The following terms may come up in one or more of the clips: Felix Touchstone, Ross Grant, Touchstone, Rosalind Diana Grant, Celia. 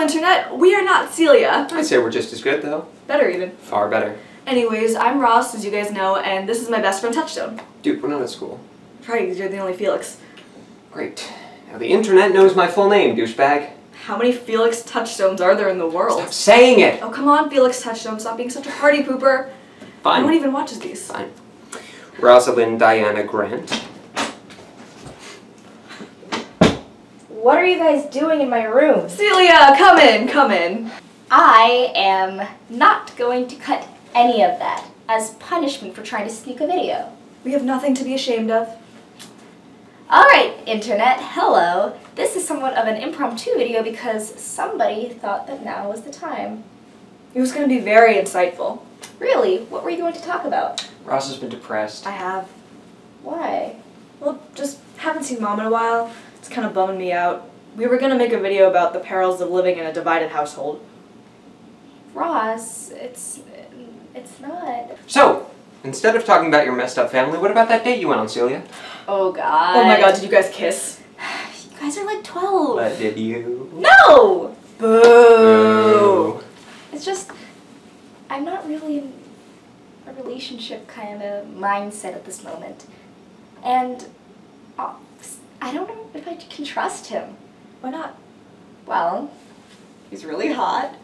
Hello, Internet. We are not Celia. I'd say we're just as good, though. Better, even. Far better. Anyways, I'm Ross, as you guys know, and this is my best friend, Touchstone. Dude, we're not at school. Probably because you're the only Felix. Great. Now the Internet knows my full name, douchebag. How many Felix Touchstones are there in the world? Stop saying it! Oh, come on, Felix Touchstone. Stop being such a party pooper. Fine. No one even watches these. Fine. Rosalind Diana Grant. What are you guys doing in my room? Celia, come in, come in. I am not going to cut any of that as punishment for trying to sneak a video. We have nothing to be ashamed of. Alright, Internet, hello. This is somewhat of an impromptu video because somebody thought that now was the time. It was going to be very insightful. Really? What were you going to talk about? Ross has been depressed. I have. Why? Well, just haven't seen Mom in a while. It's kind of bumming me out. We were going to make a video about the perils of living in a divided household. Ross, it's not. So, instead of talking about your messed up family, what about that date you went on, Celia? Oh, God. Oh, my God, did you guys kiss? You guys are like 12. But did you? No! Boo! It's just, I'm not really in a relationship kind of mindset at this moment. And I don't know if I can trust him. Why not? Well, he's really hot.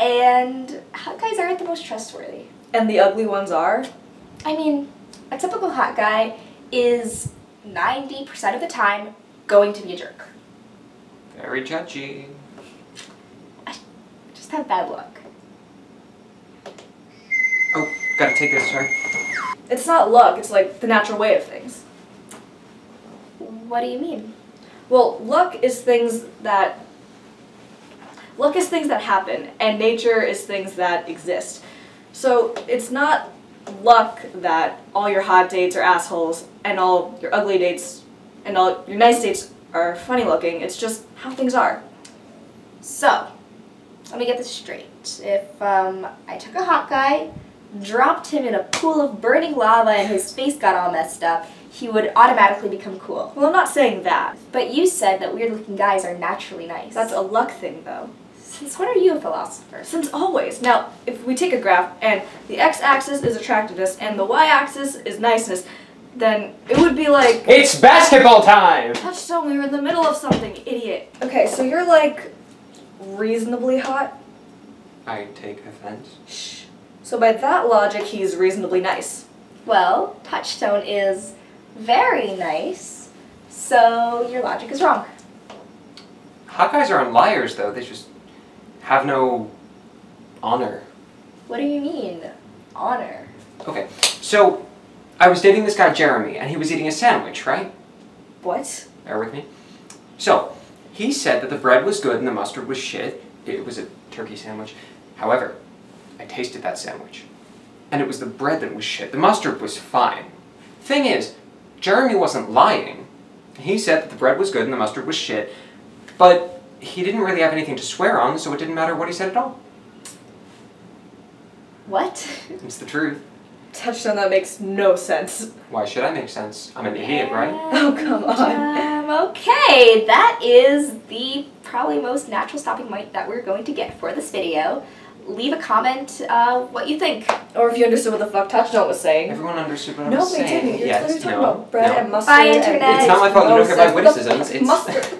And hot guys aren't the most trustworthy. And the ugly ones are? I mean, a typical hot guy is 90% of the time going to be a jerk. Very judgy. I just have bad luck. Oh, gotta take this, sorry. It's not luck, it's like the natural way of things. What do you mean? Well, luck is things that happen, and nature is things that exist. So it's not luck that all your hot dates are assholes, and all your ugly dates, and all your nice dates are funny looking. It's just how things are. So, let me get this straight. If I took a hot guy, dropped him in a pool of burning lava, and his face got all messed up, he would automatically become cool. Well, I'm not saying that. But you said that weird-looking guys are naturally nice. That's a luck thing, though. Since when are you a philosopher? Since always. Now, if we take a graph and the x-axis is attractiveness and the y-axis is niceness, then it would be like... It's basketball time! Touchstone, we were in the middle of something, idiot. Okay, so you're like reasonably hot? I take offense. Shh. So by that logic, he's reasonably nice. Well, Touchstone is... very nice. So your logic is wrong. Hot guys aren't liars, though. They just have no honor. What do you mean, honor? Okay, so I was dating this guy, Jeremy, and he was eating a sandwich, right? What? Bear with me. So, he said that the bread was good and the mustard was shit. It was a turkey sandwich. However, I tasted that sandwich, and it was the bread that was shit. The mustard was fine. Thing is, Jeremy wasn't lying. He said that the bread was good and the mustard was shit, but he didn't really have anything to swear on, so it didn't matter what he said at all. What? It's the truth. Touchstone, that makes no sense. Why should I make sense? I'm an idiot, right? Oh, come on. Okay, that is the probably most natural stopping point that we're going to get for this video. Leave a comment what you think. Or if you understood what the fuck Touchstone was saying. Everyone understood what I was saying. No, they didn't. You're talking about bread and mustard. Bye, Internet. It's not my fault to look at my witticisms. It's...